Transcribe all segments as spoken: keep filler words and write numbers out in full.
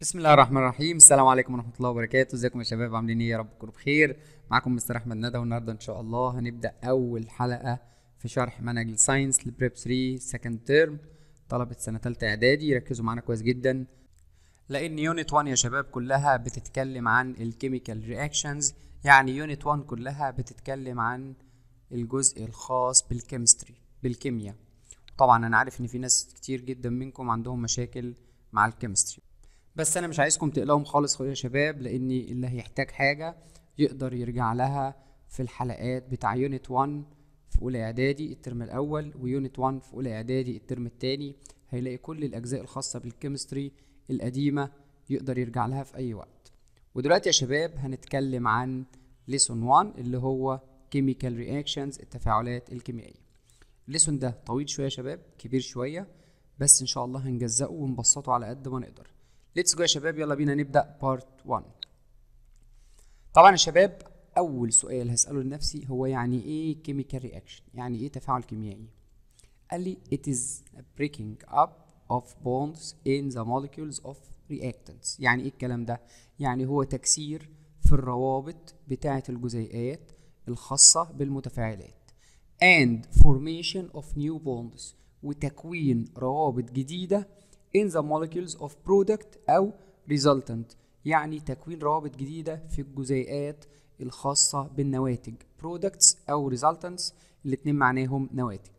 بسم الله الرحمن الرحيم. السلام عليكم ورحمه الله وبركاته. ازيكم يا شباب، عاملين ايه؟ يا رب تكونوا بخير. معاكم مستر احمد ندى، والنهارده ان شاء الله هنبدا اول حلقه في شرح منهج الساينس لبريب ثلاثة سكند تيرم طلبه سنه ثالثه اعدادي. ركزوا معانا كويس جدا، لان يونت واحد يا شباب كلها بتتكلم عن الكيميكال رياكشنز، يعني يونت واحد كلها بتتكلم عن الجزء الخاص بالكيمستري بالكيمياء. طبعا انا عارف ان في ناس كتير جدا منكم عندهم مشاكل مع الكيمستري، بس انا مش عايزكم تقلقهم خالص يا شباب، لان اللي هيحتاج حاجه يقدر يرجع لها في الحلقات بتاع يونت واحد في اولى اعدادي الترم الاول، ويونت واحد في اولى اعدادي الترم الثاني. هيلاقي كل الاجزاء الخاصه بالكيمستري القديمه يقدر يرجع لها في اي وقت. ودلوقتي يا شباب هنتكلم عن ليسون واحد اللي هو كيميكال رياكشنز، التفاعلات الكيميائيه. الليسون ده طويل شويه يا شباب، كبير شويه، بس ان شاء الله هنجزأه ونبسطه على قد ما نقدر. ليتس جو يا شباب، يلا بينا نبدأ بارت واحد. طبعا يا شباب أول سؤال هسأله لنفسي هو يعني إيه chemical reaction؟ يعني إيه تفاعل كيميائي؟ قال لي it is a breaking up of bonds in the molecules of reactants. يعني إيه الكلام ده؟ يعني هو تكسير في الروابط بتاعة الجزيئات الخاصة بالمتفاعلات and formation of new bonds، وتكوين روابط جديدة in the molecules of product أو resultant، يعني تكوين روابط جديدة في الجزيئات الخاصة بالنواتج products أو resultants، الاتنين معناهم نواتج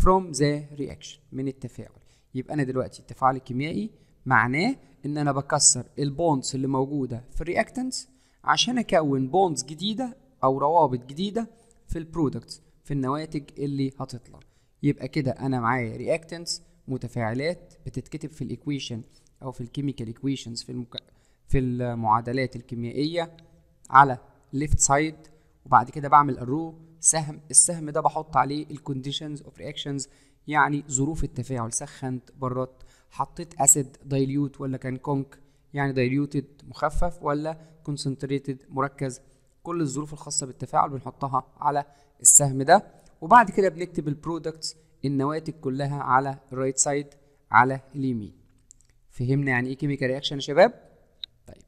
from the reaction، من التفاعل. يبقى أنا دلوقتي التفاعل الكيميائي معناه إن أنا بكسر البوندز اللي موجودة في الرياكتنتس عشان أكون بوندز جديدة أو روابط جديدة في البرودكتس، في النواتج اللي هتطلع. يبقى كده أنا معايا رياكتنتس، متفاعلات بتتكتب في الايكويشن او في الكيميكال ايكويشنز في المك... في المعادلات الكيميائيه على ليفت سايد، وبعد كده بعمل الرو سهم، السهم ده بحط عليه الكونديشنز اوف رياكشنز، يعني ظروف التفاعل، سخنت، برت، حطيت اسيد دايليوت ولا كان كونك، يعني دايليوتد مخفف ولا كونسنتريتد مركز. كل الظروف الخاصه بالتفاعل بنحطها على السهم ده، وبعد كده بنكتب البرودكتس، النواتج كلها على الرايت سايد، على اليمين. فهمنا يعني ايه كيميكال رياكشن يا شباب؟ طيب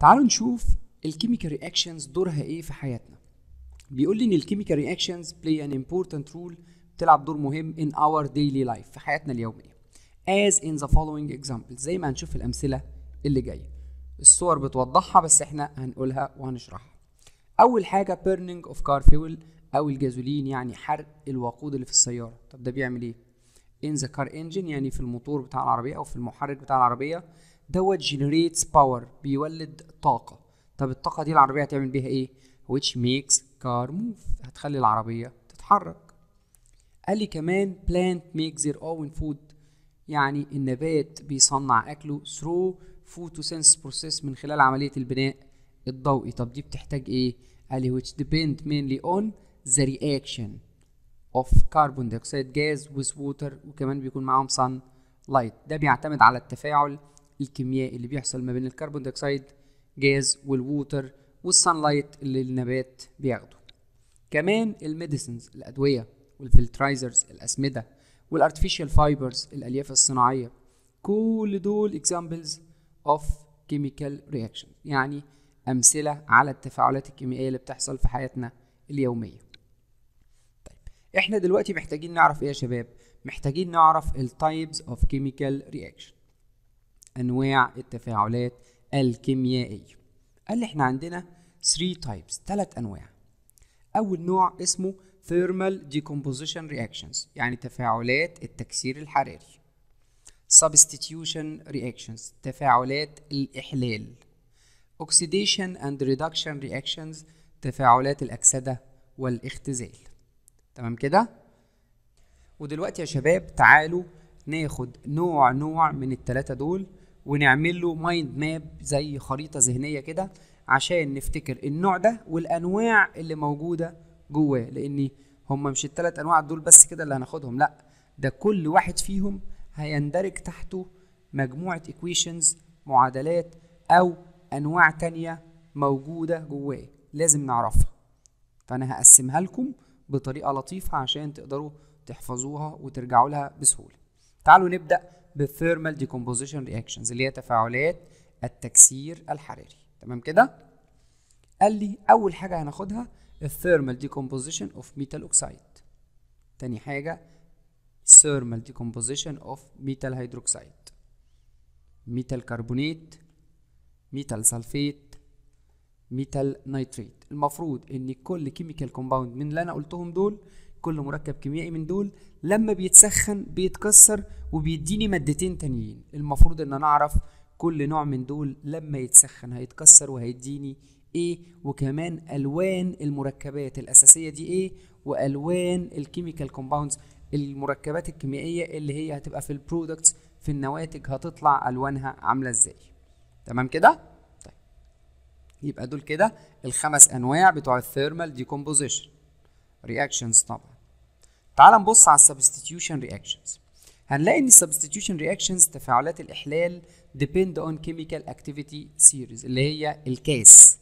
تعالوا نشوف الكيميكال رياكشنز دورها ايه في حياتنا. بيقول لي ان الكيميكال رياكشنز play an important role، بتلعب دور مهم in our daily life، في حياتنا اليوميه، as in the following example، زي ما هنشوف الامثله اللي جايه. الصور بتوضحها بس احنا هنقولها وهنشرحها. اول حاجه burning of car fuel أو الجازولين، يعني حرق الوقود اللي في السيارة. طب ده بيعمل إيه؟ إن ذا كار إنجن، يعني في الموتور بتاع العربية أو في المحرك بتاع العربية دوت، جنريتس باور، بيولد طاقة. طب الطاقة دي العربية هتعمل بيها إيه؟ which makes car move، هتخلي العربية تتحرك. قال لي كمان plant makes their own food، يعني النبات بيصنع أكله through photosynthesis process، من خلال عملية البناء الضوئي. طب دي بتحتاج إيه؟ قال لي which depend mainly on the reaction of carbon dioxide gas with water، وكمان بيكون معاهم sun light. ده بيعتمد على التفاعل الكيميائي اللي بيحصل ما بين الكربون ديوكسيد جاز والووتر والسن لايت اللي النبات بياخده. كمان الميديسنز، الادويه، والفلترايزرز، الاسمده، والارتفيشال فايبرز، الالياف الصناعيه، كل دول اكزامبلز اوف كيميكال رياكشن، يعني امثله على التفاعلات الكيميائيه اللي بتحصل في حياتنا اليوميه. احنا دلوقتي محتاجين نعرف ايه يا شباب؟ محتاجين نعرف التايبز اوف كيميكال رياكشن، انواع التفاعلات الكيميائيه. قال لي احنا عندنا ثلاثة تايبز، ثلاث انواع. اول نوع اسمه ثيرمال ديكومبوزيشن رياكشنز، يعني تفاعلات التكسير الحراري. سبستيتيوشن رياكشنز، تفاعلات الاحلال. اوكسيديشن اند ريدكشن رياكشنز، تفاعلات الاكسده والاختزال. تمام كده؟ ودلوقتي يا شباب تعالوا ناخد نوع نوع من التلاتة دول ونعمل له مايند ماب، زي خريطة ذهنية كده، عشان نفتكر النوع ده والأنواع اللي موجودة جواه، لأن هما مش التلات أنواع دول بس كده اللي هناخدهم، لأ، ده كل واحد فيهم هيندرج تحته مجموعة equations، معادلات أو أنواع تانية موجودة جواه لازم نعرفها. فأنا هقسمها لكم بطريقة لطيفة عشان تقدروا تحفظوها وترجعوا لها بسهولة. تعالوا نبدأ بالثيرمال ديكومبوزيشن رياكشنز اللي هي تفاعلات التكسير الحراري. تمام كده؟ قال لي اول حاجه هناخدها الثيرمال ديكومبوزيشن اوف ميتال اوكسايد، تاني حاجه الثيرمال ديكومبوزيشن اوف ميتال هيدروكسايد، ميتال كربونات، ميتال سلفيت، ميتال نيتريت. المفروض ان كل كيميكال كومباوند من اللي انا قلتهم دول، كل مركب كيميائي من دول لما بيتسخن بيتكسر وبيديني مادتين تانيين. المفروض ان انا اعرف كل نوع من دول لما يتسخن هيتكسر وهيديني ايه، وكمان الوان المركبات الاساسيه دي ايه، والوان الكيميكال كومباوندز المركبات الكيميائيه اللي هي هتبقى في البرودكتس في النواتج هتطلع الوانها عامله ازاي. تمام كده؟ طيب يبقى دول كده الخمس انواع بتوع الثيرمال ديكومبوزيشن رياكشنز. طبعا تعال نبص على السبستيتيوشن رياكشنز. هنلاقي ان السبستيتيوشن رياكشنز تفاعلات الاحلال depend on chemical activity series اللي هي الكاس.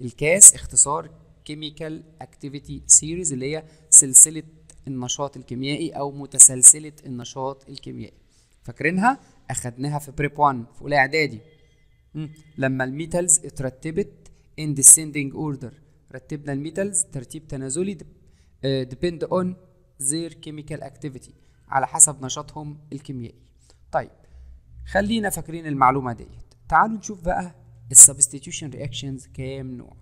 الكاس اختصار chemical activity series اللي هي سلسله النشاط الكيميائي او متسلسله النشاط الكيميائي. فاكرينها؟ اخدناها في بريب واحد في اولى اعدادي لما الميتالز اترتبت in descending order، رتبنا الميتالز ترتيب تنازلي depend on their chemical activity على حسب نشاطهم الكيميائي. طيب خلينا فاكرين المعلومه ديت. تعالوا نشوف بقى السبستيتيوشن رياكشنز كام نوع.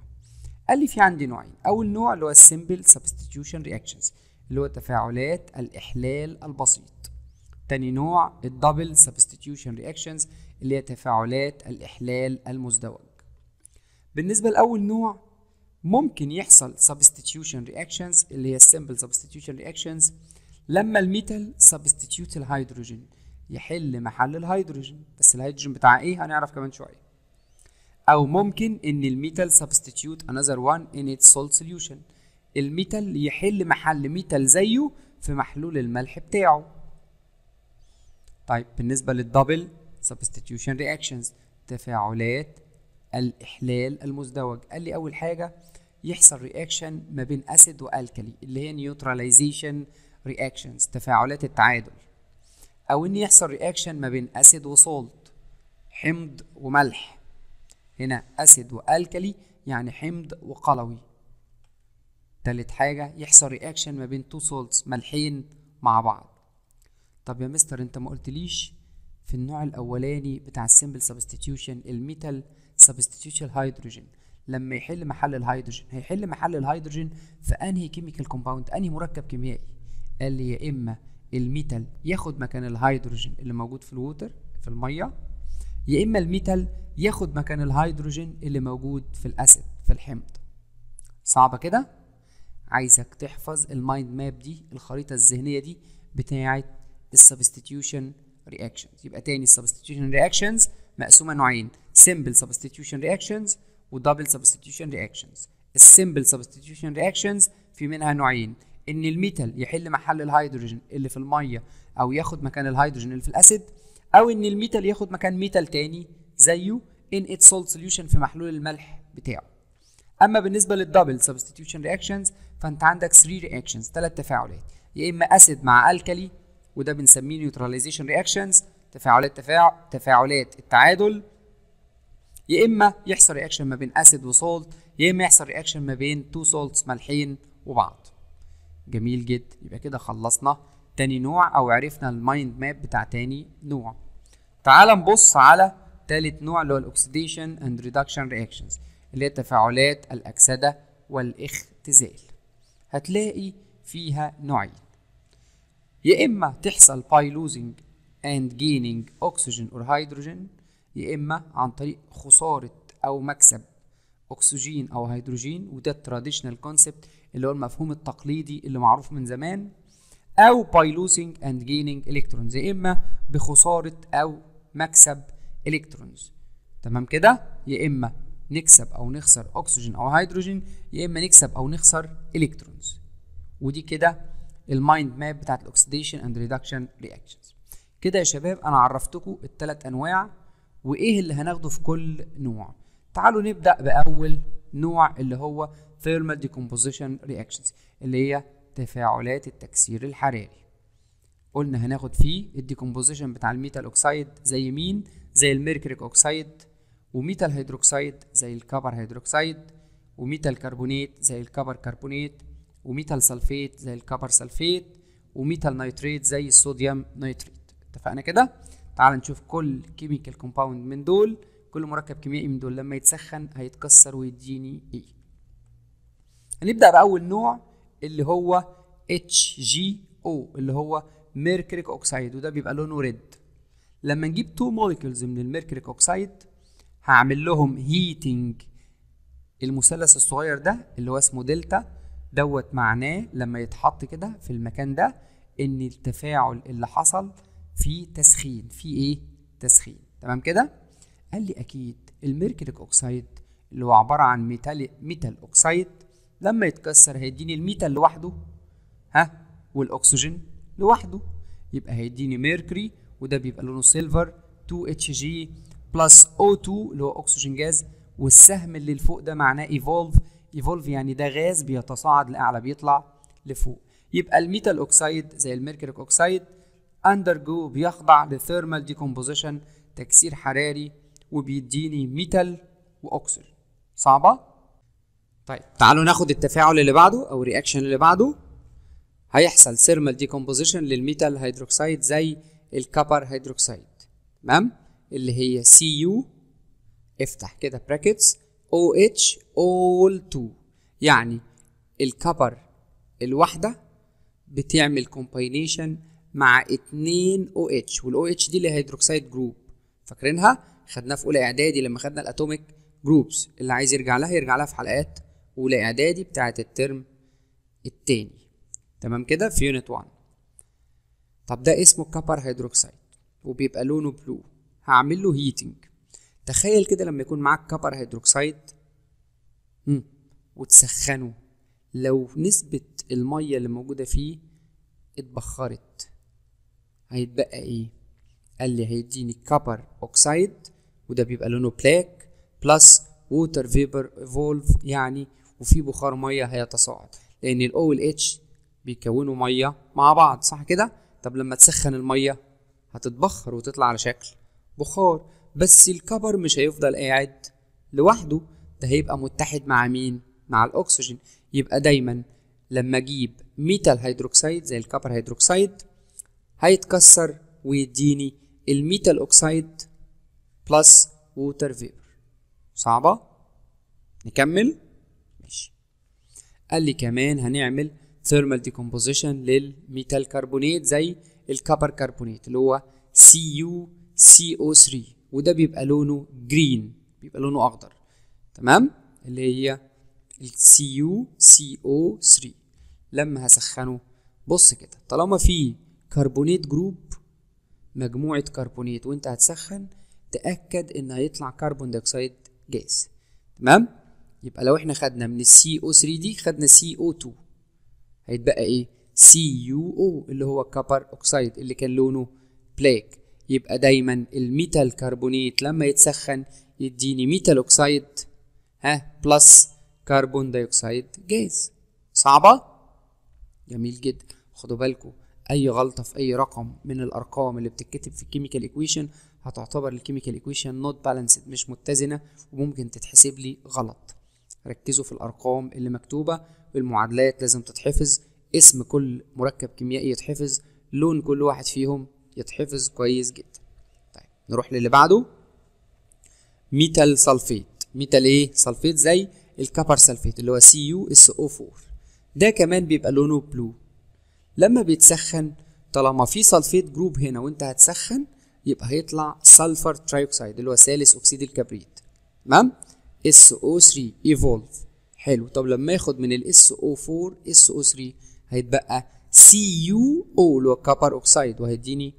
قال لي في عندي نوعين، اول نوع اللي هو السمبل سبستيتيوشن رياكشنز اللي هو تفاعلات الاحلال البسيط، تاني نوع الدبل سبستيتيوشن رياكشنز اللي هي تفاعلات الاحلال المزدوج. بالنسبه لاول نوع ممكن يحصل سبستيتيوشن رياكشنز اللي هي السمبل سبستيتيوشن رياكشنز لما الميتال سبستيتيوت الهيدروجين، يحل محل الهيدروجين، بس الهيدروجين بتاع ايه هنعرف كمان شويه. او ممكن ان الميتال سبستيتيوت انذر وان ان اتس سولت سوليوشن، الميتال يحل محل ميتال زيه في محلول الملح بتاعه. طيب بالنسبه للدبل سبستيتيوشن رياكشنز تفاعلات الاحلال المزدوج، قال لي اول حاجه يحصل رياكشن ما بين اسيد والكالي اللي هي نيوتراليزيشن رياكشنز تفاعلات التعادل، او ان يحصل رياكشن ما بين اسيد وصولت حمض وملح، هنا اسيد والكالي يعني حمض وقلوي. تالت حاجه يحصل رياكشن ما بين تو صولتس ملحين مع بعض. طب يا مستر انت ما قلتليش في النوع الاولاني بتاع السمبل سبستيتيوشن الميتال سبستيتيوت الهيدروجين لما يحل محل الهيدروجين هيحل محل الهيدروجين في انهي كيميكال كومباوند، انهي مركب كيميائي؟ قال لي يا اما الميتال ياخد مكان الهيدروجين اللي موجود في الووتر في الميه، يا اما الميتال ياخد مكان الهيدروجين اللي موجود في الاسيد في الحمض. صعبه كده؟ عايزك تحفظ المايند ماب دي، الخريطه الذهنيه دي بتاعه السبستيتيوشن رياكشنز. يبقى تاني السبستيتيوشن رياكشنز مقسومه نوعين، سمبل سبستيتيوشن رياكشنز ودبل سبستيتيوشن رياكشنز. السمبل سبستيتيوشن رياكشنز في منها نوعين، ان الميتال يحل محل الهيدروجين اللي في الميه او ياخد مكان الهيدروجين اللي في الاسيد، او ان الميتال ياخد مكان ميتال تاني زيه ان اتس سولت سوليوشن في محلول الملح بتاعه. اما بالنسبه للدبل سبستيتيوشن رياكشنز فانت عندك ثلاث رياكشنز، ثلاث تفاعلات، يا اما اسيد مع الكالي وده بنسميه نيوتراليزيشن رياكشنز تفاعلات تفاعل تفاعلات التعادل، يا اما يحصل رياكشن ما بين اسيد وسولت، يا اما يحصل رياكشن ما بين اتنين سولتس مالحين وبعض. جميل جدا، يبقى كده خلصنا تاني نوع او عرفنا المايند ماب بتاع تاني نوع. تعال نبص على تالت نوع اللي هو الاكسيديشن اند ريدكشن رياكشنز اللي هي تفاعلات الاكسده والاختزال. هتلاقي فيها نوعين، يا اما تحصل باي لوزنج اند جيننج اكسجين اور هيدروجين، يا اما عن طريق خساره او مكسب اكسجين او هيدروجين، وده التراديشنال كونسبت اللي هو المفهوم التقليدي اللي معروف من زمان، او باي لوسينج اند جيننج الكترونز، يا اما بخساره او مكسب الكترونز. تمام كده؟ يا اما نكسب او نخسر اكسجين او هيدروجين، يا اما نكسب او نخسر الكترونز. ودي كده المايند ماب بتاعت الاكسيديشن اند ريدكشن رياكشنز. كده يا شباب انا عرفتكم الثلاث انواع وايه اللي هناخده في كل نوع. تعالوا نبدا باول نوع اللي هو Thermal Decomposition Reactions اللي هي تفاعلات التكسير الحراري. قلنا هناخد فيه الديكومبوزيشن بتاع الميتال اوكسايد زي مين؟ زي الميركوريك اوكسايد، وميتال هيدروكسايد زي الكبر هيدروكسايد، وميتال كربونات زي الكبر كربونات، وميتال سلفيت زي الكبر سلفيت، وميتال نيتريت زي الصوديوم نيتريت. اتفقنا كده؟ تعال نشوف كل كيميكال كومباوند من دول، كل مركب كيميائي من دول لما يتسخن هيتكسر ويديني ايه. هنبدأ بأول نوع اللي هو إتش جي أو اللي هو ميركوريك اوكسايد، وده بيبقى لونه ريد. لما نجيب تو موليكيولز من الميركوريك اوكسايد هعمل لهم هيتنج المثلث الصغير ده اللي هو اسمه دلتا دوت، معناه لما يتحط كده في المكان ده ان التفاعل اللي حصل في تسخين، في ايه؟ تسخين. تمام كده؟ قال لي اكيد الميركوريك اوكسايد اللي هو عباره عن ميتال ميتال اوكسايد لما يتكسر هيديني الميتال لوحده، ها، والاكسجين لوحده، يبقى هيديني ميركوري، وده بيبقى لونه سيلفر، تو إتش جي بلس أو اتنين اللي هو اكسجين جاز، والسهم اللي لفوق ده معناه ايفولف. ايفولف يعني ده غاز بيتصاعد لاعلى، بيطلع لفوق. يبقى الميتال اوكسايد زي الميركوريك اوكسايد اندرجو، بيخضع لثيرمال ديكومبوزيشن، تكسير حراري، وبيديني ميتال واكسجين. صعبه؟ طيب تعالوا ناخد التفاعل اللي بعده او الرياكشن اللي بعده. هيحصل ثيرمال ديكومبوزيشن للميتال هيدروكسايد زي الكبر هيدروكسايد، تمام، اللي هي سي يو، افتح كده براكتس، OH all two، يعني الكبر الواحده بتعمل كومباينيشن مع اتنين OH، والأو اتش دي اللي هي هيدروكسايد جروب، فاكرينها؟ خدناها في اولى اعدادي لما خدنا الاتوميك جروبس. اللي عايز يرجع لها يرجع لها في حلقات اولى اعدادي بتاعه الترم الثاني. تمام كده؟ في يونت واحد. طب ده اسمه كبر هيدروكسايد وبيبقى لونه بلو، هعمل له هيتنج. تخيل كده لما يكون معاك كبر هيدروكسايد امم وتسخنه، لو نسبه الميه اللي موجوده فيه اتبخرت هيتبقى ايه؟ قال لي هيديني كبر اوكسايد، وده بيبقى لونه بلاك، بلس ووتر فيبر ايفولف، يعني وفي بخار ميه هيتصاعد، لان الاو والاتش بيكونوا ميه مع بعض، صح كده؟ طب لما تسخن الميه هتتبخر وتطلع على شكل بخار، بس الكبر مش هيفضل قاعد لوحده، ده هيبقى متحد مع مين؟ مع الاكسجين. يبقى دايما لما اجيب ميتال هيدروكسايد زي الكبر هيدروكسايد هيتكسر ويديني الميتال اوكسايد بلس ووتر فيبر. صعبه؟ نكمل؟ ماشي. قال لي كمان هنعمل ثيرمال ديكومبوزيشن للميتال كربونات زي الكبر كربونات اللي هو سي يو سي أو ثلاثة، وده بيبقى لونه جرين، بيبقى لونه اخضر، تمام، اللي هي سي يو سي أو ثلاثة. لما هسخنه بص كده، طالما في كربونات جروب، مجموعه كربونات، وانت هتسخن تاكد ان هيطلع كربون دايوكسيد جاز، تمام. يبقى لو احنا خدنا من السي او ثلاثة دي خدنا سي او اتنين، هيتبقى ايه؟ سي يو أو اللي هو كبر اوكسايد اللي كان لونه بلاك. يبقى دايما الميتال كربونات لما يتسخن يديني ميتال اوكسايد، ها، بلس كربون دايوكسيد جاز. صعبه؟ جميل جدا. خدوا بالكم اي غلطه في اي رقم من الارقام اللي بتتكتب في الكيميكال ايكويشن هتعتبر الكيميكال ايكويشن نوت بالانسد، مش متزنه، وممكن تتحسب لي غلط. ركزوا في الارقام اللي مكتوبه، والمعادلات لازم تتحفظ، اسم كل مركب كيميائي يتحفظ، لون كل واحد فيهم يتحفظ كويس جدا. طيب نروح للي بعده، ميتال سلفيت. ميتال ايه؟ سلفيت زي الكبر سلفيت اللي هو سي يو اس أو أربعة، ده كمان بيبقى لونه بلو. لما بيتسخن طالما في سلفيت جروب هنا وانت هتسخن يبقى هيطلع سلفر ترايوكسايد اللي هو ثالث اكسيد الكبريت، تمام، اس او ثلاثة ايفولف. حلو. طب لما ياخد من ال اس او أربعة اس او ثلاثة هيتبقى سي يو أو اللي هو كبر اوكسايد، وهيديني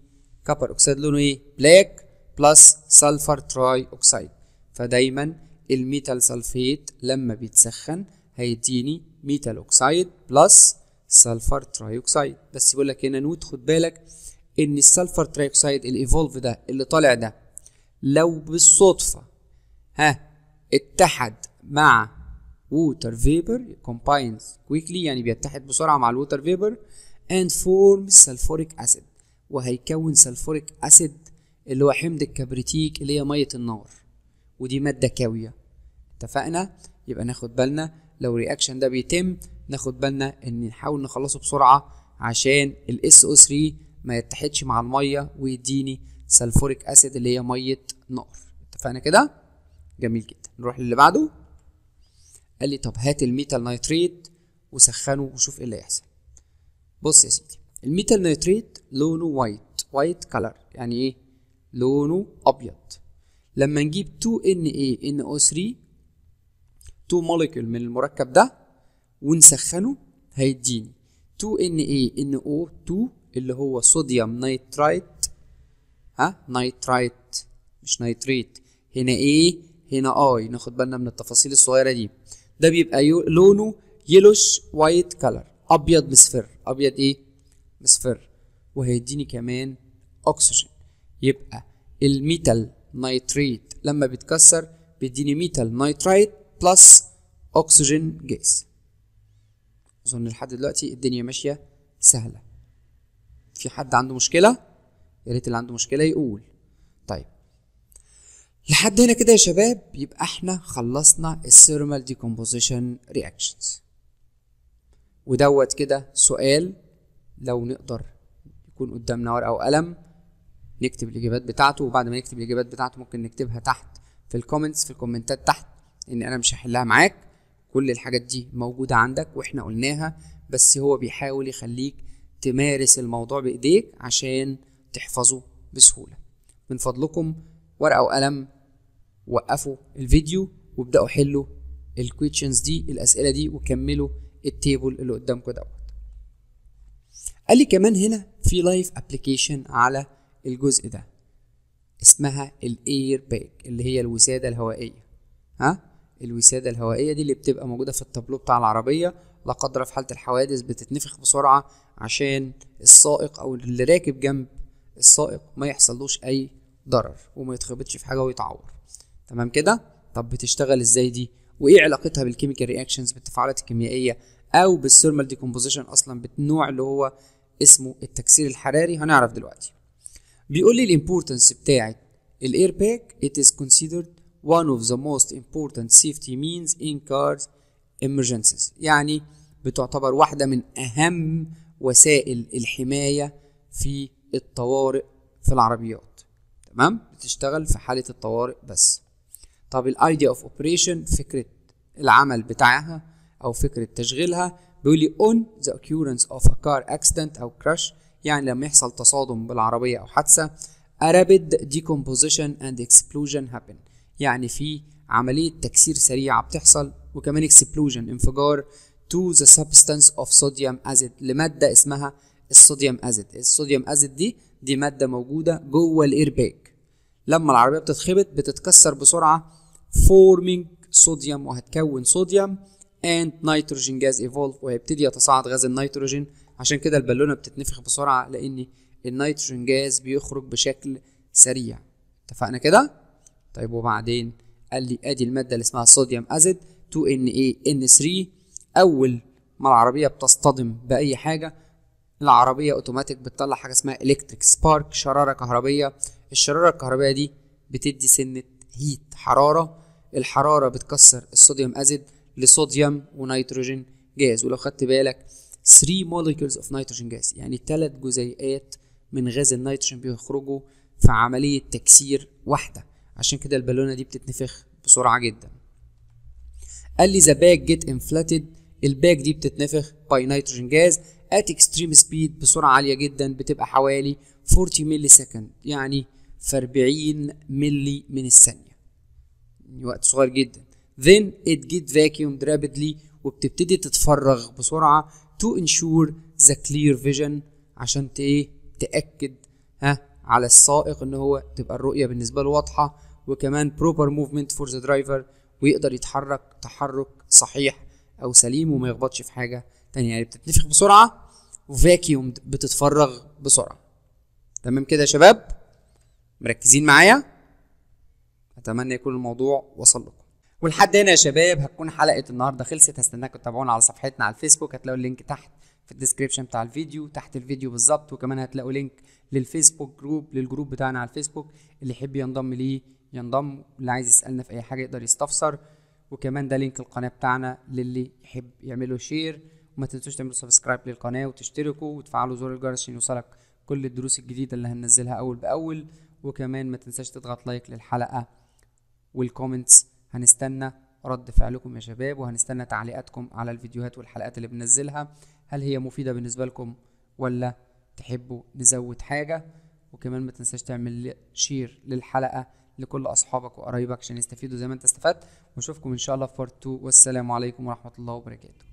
كبر اوكسايد لونه ايه؟ بلاك، بلس سلفر تراي اوكسايد. فدايما الميتال سلفيت لما بيتسخن هيديني ميتال اوكسايد بلس سلفر تراي اوكسايد. بس بيقول لك هنا نوت، خد بالك ان السلفر تراي اوكسايد الايفولف ده اللي طالع ده لو بالصدفه، ها، اتحد مع ووتر فيبر كومباينز كويكلي، يعني بيتحد بسرعه مع الووتر فيبر and form sulfuric acid، وهيكون سلفوريك أسيد اللي هو حمض الكبريتيك اللي هي مية النار، ودي مادة كاوية. اتفقنا؟ يبقى ناخد بالنا لو الرياكشن ده بيتم ناخد بالنا ان نحاول نخلصه بسرعة عشان ال إس أو ثلاثة ما يتحدش مع المية ويديني سلفوريك أسيد اللي هي مية نار. اتفقنا كده؟ جميل جدا. نروح للي بعده. قال لي طب هات الميتال نايتريت وسخنه وشوف ايه اللي هيحصل. بص يا سيدي، الميتال نايتريت لونه وايت، وايت كلر يعني ايه؟ لونه ابيض. لما نجيب تو إن إيه إن أو ثلاثة تو موليكول من المركب ده ونسخنه هيديني تو إن إيه إن أو اتنين اللي هو صوديوم نايترايت. ها نايترايت مش نايتريت. هنا ايه؟ هنا اي. ناخد بالنا من التفاصيل الصغيره دي. ده بيبقى يو... لونه يلوش وايت كلر، ابيض مصفر، ابيض ايه؟ مصفر. وهيديني كمان اكسجين. يبقى الميتال نايتريت لما بيتكسر بيديني ميتال نايترايت بلس اكسجين جاز. اظن لحد دلوقتي الدنيا ماشيه سهله. في حد عنده مشكله؟ يا ريت اللي عنده مشكله يقول. طيب لحد هنا كده يا شباب يبقى احنا خلصنا الثيرمال ديكومبوزيشن رياكشنز. ودوت كده سؤال لو نقدر يكون قدامنا ورقه وقلم نكتب الاجابات بتاعته، وبعد ما نكتب الاجابات بتاعته ممكن نكتبها تحت في الكومنتس، في الكومنتات تحت، ان انا مش هحلها معاك. كل الحاجات دي موجوده عندك واحنا قلناها، بس هو بيحاول يخليك تمارس الموضوع بايديك عشان تحفظه بسهوله. من فضلكم ورقه وقلم، وقفوا الفيديو وابداوا حلوا الكويشنز دي، الاسئله دي، وكملوا التيبل اللي قدامكم دوت. قال لي كمان هنا في لايف ابلكيشن على الجزء ده اسمها الاير باج اللي هي الوساده الهوائيه. ها الوساده الهوائيه دي اللي بتبقى موجوده في التابلو بتاع العربيه، لا قدر في حاله الحوادث بتتنفخ بسرعه عشان السائق او اللي راكب جنب السائق ما يحصلوش اي ضرر وما يتخبطش في حاجه ويتعور. تمام كده؟ طب بتشتغل ازاي دي؟ وايه علاقتها بالكيميكال رياكشنز، بالتفاعلات الكيميائيه، او بالثيرمال ديكومبوزيشن اصلا، بالنوع اللي هو اسمه التكسير الحراري؟ هنعرف دلوقتي. بيقول لي الامبورتنس بتاعت الاير باج it is considered one of the most important safety means in cars emergencies، يعني بتعتبر واحده من اهم وسائل الحمايه في الطوارئ في العربيات. تمام؟ بتشتغل في حاله الطوارئ بس. طب الايديا اوف اوبريشن، فكره العمل بتاعها او فكره تشغيلها، بيقول لي on the occurrence of a car accident او crash، يعني لما يحصل تصادم بالعربيه او حادثه a rapid decomposition and explosion happen، يعني في عمليه تكسير سريعه بتحصل، وكمان explosion انفجار to the substance of sodium acid لماده اسمها الصوديوم أزيد. الصوديوم أزيد دي دي ماده موجوده جوه الاير باج. لما العربيه بتتخبط بتتكسر بسرعه forming صوديوم، وهتكون صوديوم and nitrogen gas evolve، وهيبتدي يتصاعد غاز النيتروجين. عشان كده البالونه بتتنفخ بسرعه لان النيتروجين جاز بيخرج بشكل سريع. اتفقنا كده؟ طيب وبعدين قال لي ادي الماده اللي اسمها صوديوم أزيد تو إن إيه إن ثلاثة. اول ما العربيه بتصطدم باي حاجه العربيه اوتوماتيك بتطلع حاجه اسمها الكتريك سبارك، شراره كهربيه. الشراره الكهربيه دي بتدي سنه هيت، حراره. الحراره بتكسر الصوديوم أزيد لصوديوم ونيتروجين جاز. ولو خدت بالك three molecules of nitrogen gas، يعني ثلاث جزيئات من غاز النيتروجين بيخرجوا في عمليه تكسير واحده، عشان كده البالونه دي بتتنفخ بسرعه جدا. قال لي ذا باج جيت انفلاتد، الباج دي بتتنفخ باي نيتروجين جاز at extreme speed، بسرعه عاليه جدا، بتبقى حوالي أربعين مللي سكند، يعني في أربعين مللي من الثانيه، وقت صغير جدا. then it gets vacuumed rapidly، وبتبتدي تتفرغ بسرعه to ensure the clear vision، عشان ايه؟ تاكد ها على السائق ان هو تبقى الرؤيه بالنسبه له واضحه، وكمان proper movement for the driver، ويقدر يتحرك تحرك صحيح او سليم وما يخبطش في حاجه تانية. يعني بتتنفخ بسرعه وفاكيوم بتتفرغ بسرعه. تمام كده يا شباب؟ مركزين معايا؟ اتمنى يكون الموضوع وصل لكم. ولحد هنا يا شباب هتكون حلقه النهارده خلصت. هستناكم تتابعونا على صفحتنا على الفيسبوك، هتلاقوا اللينك تحت في الديسكريبشن بتاع الفيديو تحت الفيديو بالظبط، وكمان هتلاقوا لينك للفيسبوك جروب، للجروب بتاعنا على الفيسبوك، اللي يحب ينضم ليه ينضم، اللي عايز يسالنا في اي حاجه يقدر يستفسر، وكمان ده لينك القناه بتاعنا للي يحب يعملوا شير. وما تنسوش تعملوا سبسكرايب للقناه وتشتركوا وتفعلوا زر الجرس عشان يوصلك كل الدروس الجديده اللي هننزلها اول باول، وكمان ما تنساش تضغط لايك للحلقه والكومنتس. هنستنى رد فعلكم يا شباب، وهنستنى تعليقاتكم على الفيديوهات والحلقات اللي بننزلها، هل هي مفيده بالنسبه لكم ولا تحبوا نزود حاجه. وكمان ما تنساش تعمل شير للحلقه لكل اصحابك وقرايبك عشان يستفيدوا زي ما انت استفدت. ونشوفكم ان شاء الله في بارت اتنين، والسلام عليكم ورحمه الله وبركاته.